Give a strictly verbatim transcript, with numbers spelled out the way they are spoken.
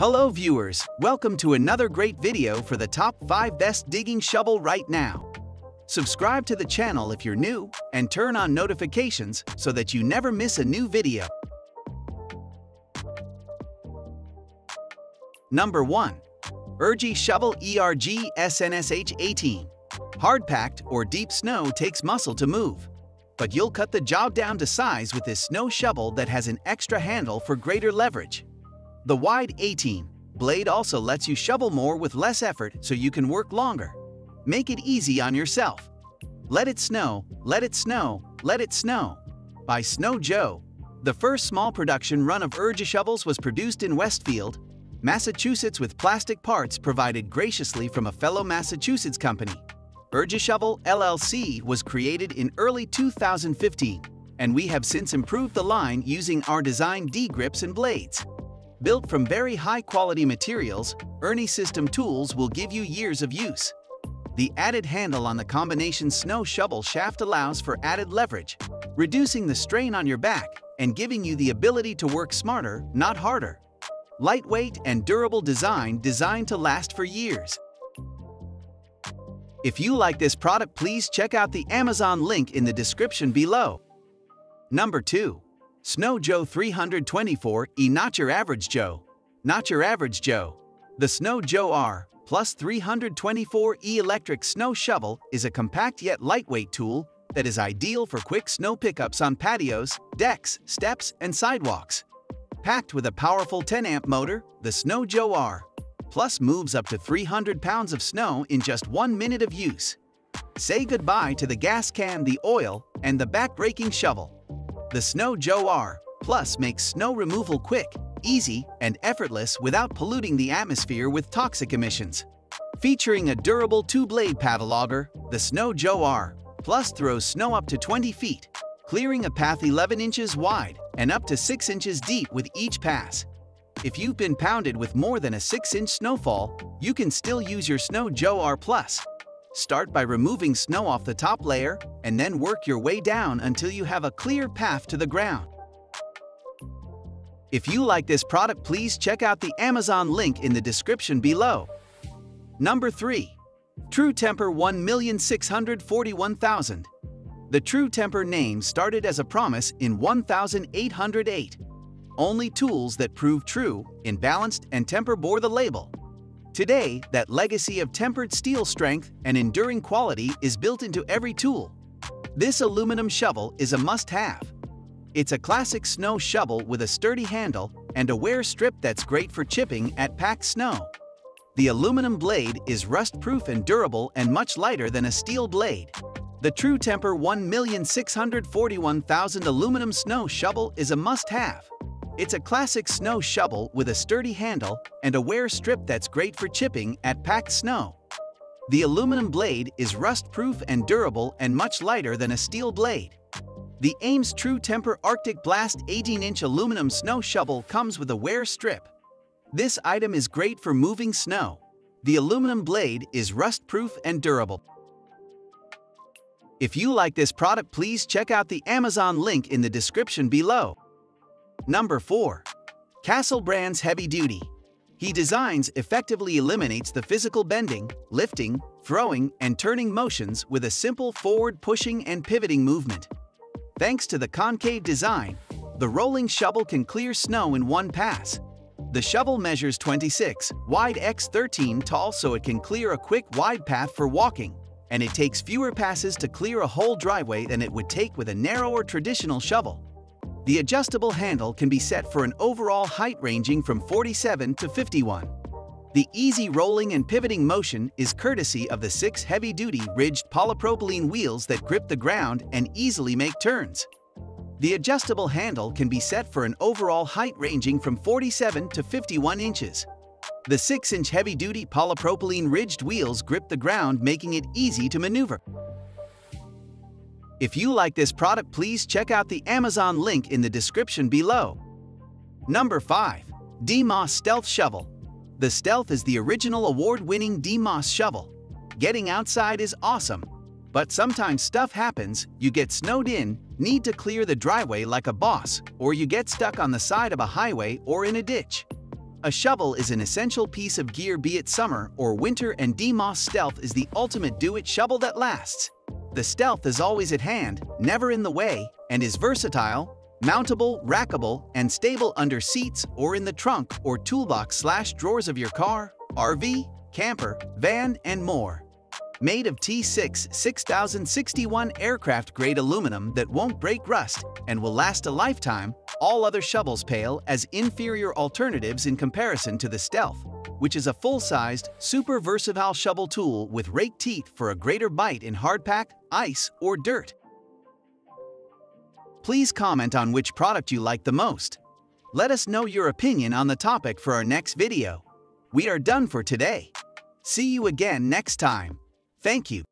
Hello viewers, welcome to another great video for the top five best digging shovel right now. Subscribe to the channel if you're new, and turn on notifications so that you never miss a new video. Number one. ErgieShovel E R G S N S H eighteen. Hard-packed or deep snow takes muscle to move, but you'll cut the job down to size with this snow shovel that has an extra handle for greater leverage. The wide eighteen blade also lets you shovel more with less effort so you can work longer. Make it easy on yourself. Let It Snow, Let It Snow, Let It Snow by Snow Joe. The first small production run of ErgieShovels was produced in Westfield, Massachusetts with plastic parts provided graciously from a fellow Massachusetts company. ErgieShovel L L C was created in early two thousand fifteen, and we have since improved the line using our design D-grips and blades. Built from very high-quality materials, ErgieShovel system tools will give you years of use. The added handle on the combination snow shovel shaft allows for added leverage, reducing the strain on your back and giving you the ability to work smarter, not harder. Lightweight and durable design designed to last for years. If you like this product, please check out the Amazon link in the description below. Number two. Snow Joe three twenty-four E. Not your average Joe. Not your average Joe. The Snow Joe R Plus three twenty-four E electric snow shovel is a compact yet lightweight tool that is ideal for quick snow pickups on patios, decks, steps, and sidewalks. Packed with a powerful ten amp motor, the Snow Joe R Plus moves up to three hundred pounds of snow in just one minute of use. Say goodbye to the gas can, the oil, and the back-breaking shovel. The Snow Joe R Plus makes snow removal quick, easy, and effortless without polluting the atmosphere with toxic emissions. Featuring a durable two-blade paddle logger, the Snow Joe R Plus throws snow up to twenty feet, clearing a path eleven inches wide and up to six inches deep with each pass. If you've been pounded with more than a six inch snowfall, you can still use your Snow Joe R Plus. Start by removing snow off the top layer, and then work your way down until you have a clear path to the ground. If you like this product, please check out the Amazon link in the description below. Number three. True Temper one million six hundred forty-one thousand. The True Temper name started as a promise in one thousand eight hundred eight. Only tools that prove true, imbalanced, and temper bore the label. Today, that legacy of tempered steel strength and enduring quality is built into every tool. This aluminum shovel is a must-have. It's a classic snow shovel with a sturdy handle and a wear strip that's great for chipping at packed snow. The aluminum blade is rust-proof and durable and much lighter than a steel blade. The True Temper one million six hundred forty-one thousand aluminum snow shovel is a must-have. It's a classic snow shovel with a sturdy handle and a wear strip that's great for chipping at packed snow. The aluminum blade is rust-proof and durable and much lighter than a steel blade. The Ames True Temper Arctic Blast eighteen inch aluminum snow shovel comes with a wear strip. This item is great for moving snow. The aluminum blade is rust-proof and durable. If you like this product, please check out the Amazon link in the description below. Number four. C A S L Brands Heavy Duty. He designs effectively eliminates the physical bending, lifting, throwing, and turning motions with a simple forward pushing and pivoting movement. Thanks to the concave design, the rolling shovel can clear snow in one pass. The shovel measures twenty-six wide by thirteen tall, so it can clear a quick wide path for walking, and it takes fewer passes to clear a whole driveway than it would take with a narrower traditional shovel. The adjustable handle can be set for an overall height ranging from forty-seven to fifty-one. The easy rolling and pivoting motion is courtesy of the six heavy-duty ridged polypropylene wheels that grip the ground and easily make turns. The adjustable handle can be set for an overall height ranging from forty-seven to fifty-one inches. The six inch heavy-duty polypropylene ridged wheels grip the ground, making it easy to maneuver. If you like this product, please check out the Amazon link in the description below. Number five. D M O S Stealth Shovel. The Stealth is the original award-winning D M O S shovel. Getting outside is awesome, but sometimes stuff happens. You get snowed in, need to clear the driveway like a boss, or you get stuck on the side of a highway or in a ditch. A shovel is an essential piece of gear be it summer or winter, and D M O S Stealth is the ultimate do-it shovel that lasts. The Stealth is always at hand, never in the way, and is versatile, mountable, rackable, and stable under seats or in the trunk or toolbox slash drawers of your car, R V, camper, van, and more. Made of T six six thousand sixty-one aircraft-grade aluminum that won't break rust and will last a lifetime, all other shovels pale as inferior alternatives in comparison to the Stealth, which is a full-sized, super-versatile shovel tool with rake teeth for a greater bite in hardpack, ice, or dirt. Please comment on which product you like the most. Let us know your opinion on the topic for our next video. We are done for today. See you again next time. Thank you.